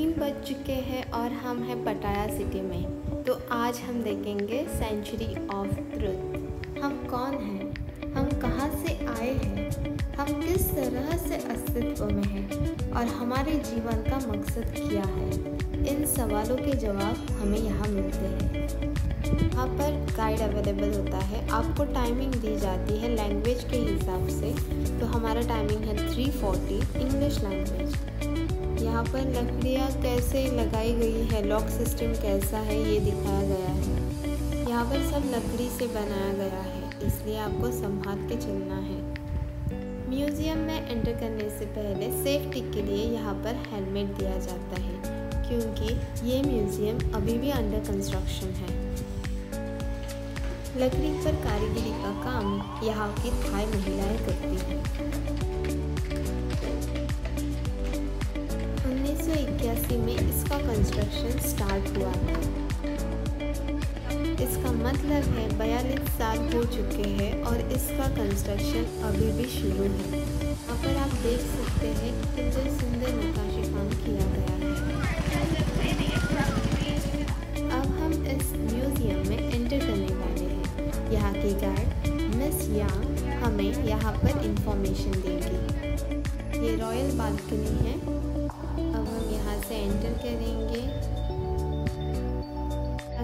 3 बज चुके हैं और हम हैं पटाया सिटी में। तो आज हम देखेंगे सेंचुरी ऑफ ट्रुथ। हम कौन हैं, हम कहाँ से आए हैं, हम किस तरह से अस्तित्व में हैं और हमारे जीवन का मकसद क्या है, इन सवालों के जवाब हमें यहाँ मिलते हैं। यहाँ पर गाइड अवेलेबल होता है, आपको टाइमिंग दी जाती है लैंग्वेज के हिसाब से। तो हमारा टाइमिंग है 3:40 इंग्लिश लैंग्वेज। यहाँ पर लकड़ियाँ कैसे लगाई गई है, लॉक सिस्टम कैसा है ये दिखाया गया है। यहाँ पर सब लकड़ी से बनाया गया है, इसलिए आपको संभाल के चलना है। म्यूज़ियम में एंटर करने से पहले सेफ्टी के लिए यहाँ पर हेलमेट दिया जाता है, क्योंकि ये म्यूज़ियम अभी भी अंडर कंस्ट्रक्शन है। लकड़ी पर कारीगरी का काम यहाँ की थाई महिलाएं करती हैं। 1981 में इसका कंस्ट्रक्शन स्टार्ट हुआ था। इसका मतलब है 42 साल हो चुके हैं और इसका कंस्ट्रक्शन अभी भी शुरू है। यहाँ पर आप देख सकते हैं कितने सुंदर नक्काशी काम किया गया है। अब हम इस म्यूज़ियम में एंटर करने वाले हैं। यहाँ की गार्ड मिस यांग हमें यहाँ पर इंफॉर्मेशन देंगी। ये रॉयल बालकनी है। अब हम यहाँ से एंटर करेंगे।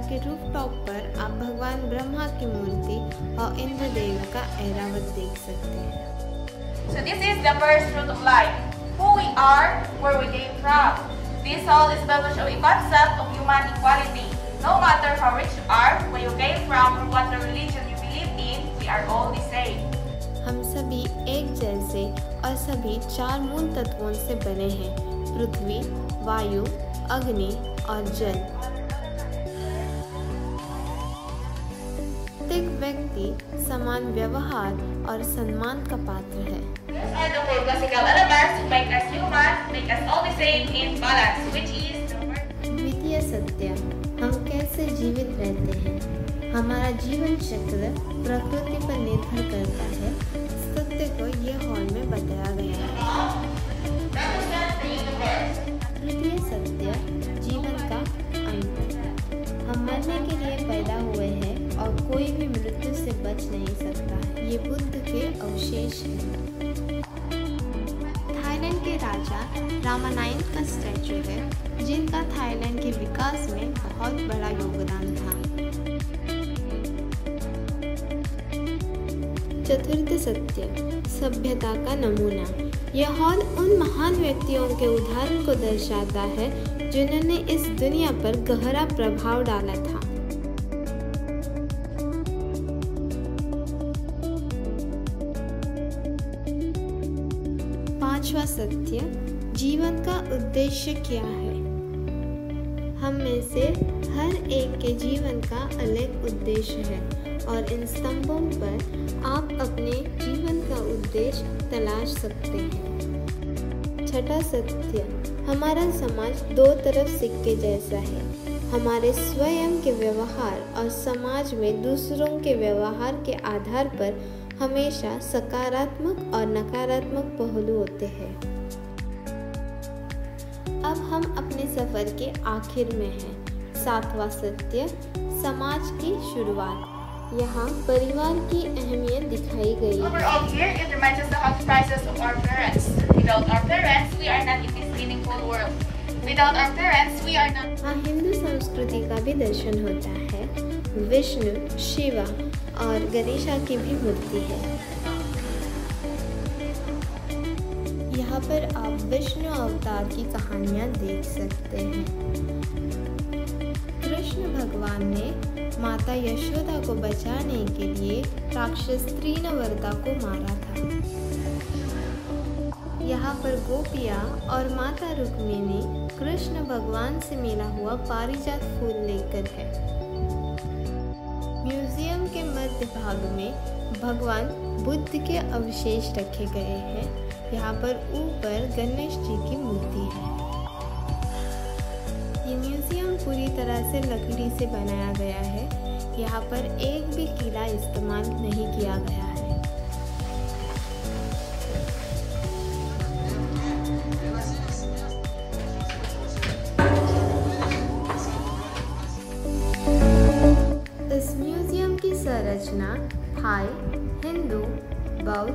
के रूफ टॉप पर आप भगवान ब्रह्मा की मूर्ति और इंद्र देव का ऐरावत देख सकते हैं। So this is the first truth of life, who we are, where we came from. This all is established on the concept of human equality. No matter how rich you are, where you came from, or what religion you believe in, we are all the same. हम सभी एक जैसे और सभी 4 मूल तत्वों से बने हैं, पृथ्वी, वायु, अग्नि और जल। व्यक्ति समान व्यवहार और सम्मान का पात्र है। द्वितीय सत्य, हम कैसे जीवित रहते हैं। हमारा जीवन चक्र प्रकृति पर निर्भर करता है। सत्य को ये हॉल में बताया गया है। तृतीय सत्य, जीवन का अंत। हम मरने के लिए पैदा हुए हैं और कोई भी मृत्यु से बच नहीं सकता है। ये बुद्ध के अवशेष हैं। थाईलैंड के राजा रामा नाइन का स्टैचू है, जिनका थाईलैंड के विकास में बहुत बड़ा योगदान था। चतुर्थ सत्य, सभ्यता का नमूना। यह हॉल उन महान व्यक्तियों के उदाहरण को दर्शाता है जिन्होंने इस दुनिया पर गहरा प्रभाव डाला था। पांचवा सत्य, जीवन का उद्देश्य क्या है। हम में से हर एक के जीवन का अलग उद्देश्य है और इन स्तंभों पर आप अपने जीवन का उद्देश्य तलाश सकते हैं। छठा सत्य, हमारा समाज 2 तरफ सिक्के जैसा है। हमारे स्वयं के व्यवहार और समाज में दूसरों के व्यवहार के आधार पर हमेशा सकारात्मक और नकारात्मक पहलू होते हैं। अब हम अपने सफर के आखिर में हैं। 7वां सत्य, समाज की शुरुआत। यहाँ परिवार की अहमियत दिखाई गई है। हिंदू संस्कृति का भी दर्शन होता है। विष्णु, शिवा और गणेशा की भी मूर्ति है। यहाँ पर आप विष्णु अवतार की कहानियाँ देख सकते हैं। कृष्ण भगवान ने माता यशोदा को बचाने के लिए राक्षस त्रिनवर्ता को मारा था। यहाँ पर गोपियाँ और माता रुक्मिणी कृष्ण भगवान से मिला हुआ पारिजात फूल लेकर है। म्यूजियम के मध्य भाग में भगवान बुद्ध के अवशेष रखे गए हैं। यहाँ पर ऊपर गणेश जी की मूर्ति है। ये म्यूजियम पूरी तरह से लकड़ी से बनाया गया है। यहाँ पर एक भी किला इस्तेमाल नहीं किया गया है। संरचना थाई, हिंदू, बौद्ध,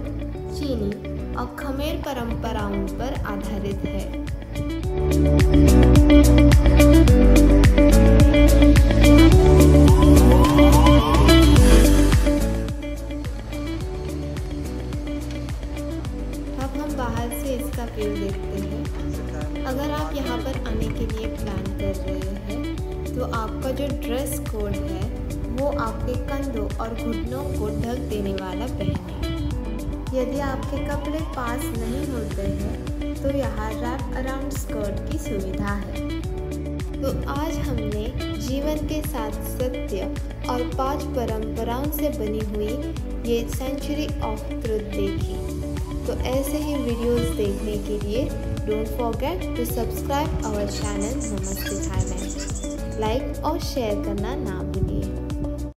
चीनी और खमेर परंपराओं पर आधारित है। बाहर से इसका व्यू देखते हैं। अगर आप यहाँ पर आने के लिए प्लान कर रहे हैं तो आपका जो ड्रेस कोड है वो आपके कंधों और घुटनों को ढक देने वाला पहने। यदि आपके कपड़े पास नहीं होते हैं तो यहाँ रैप अराउंड स्कर्ट की सुविधा है। तो आज हमने जीवन के साथ सत्य और 5 परंपराओं से बनी हुई ये सेंचुरी ऑफ ट्रुथ देखी। तो ऐसे ही वीडियोस देखने के लिए don't forget to subscribe our channel नमस्ते थाईलैंड। लाइक और शेयर करना ना भूलिए।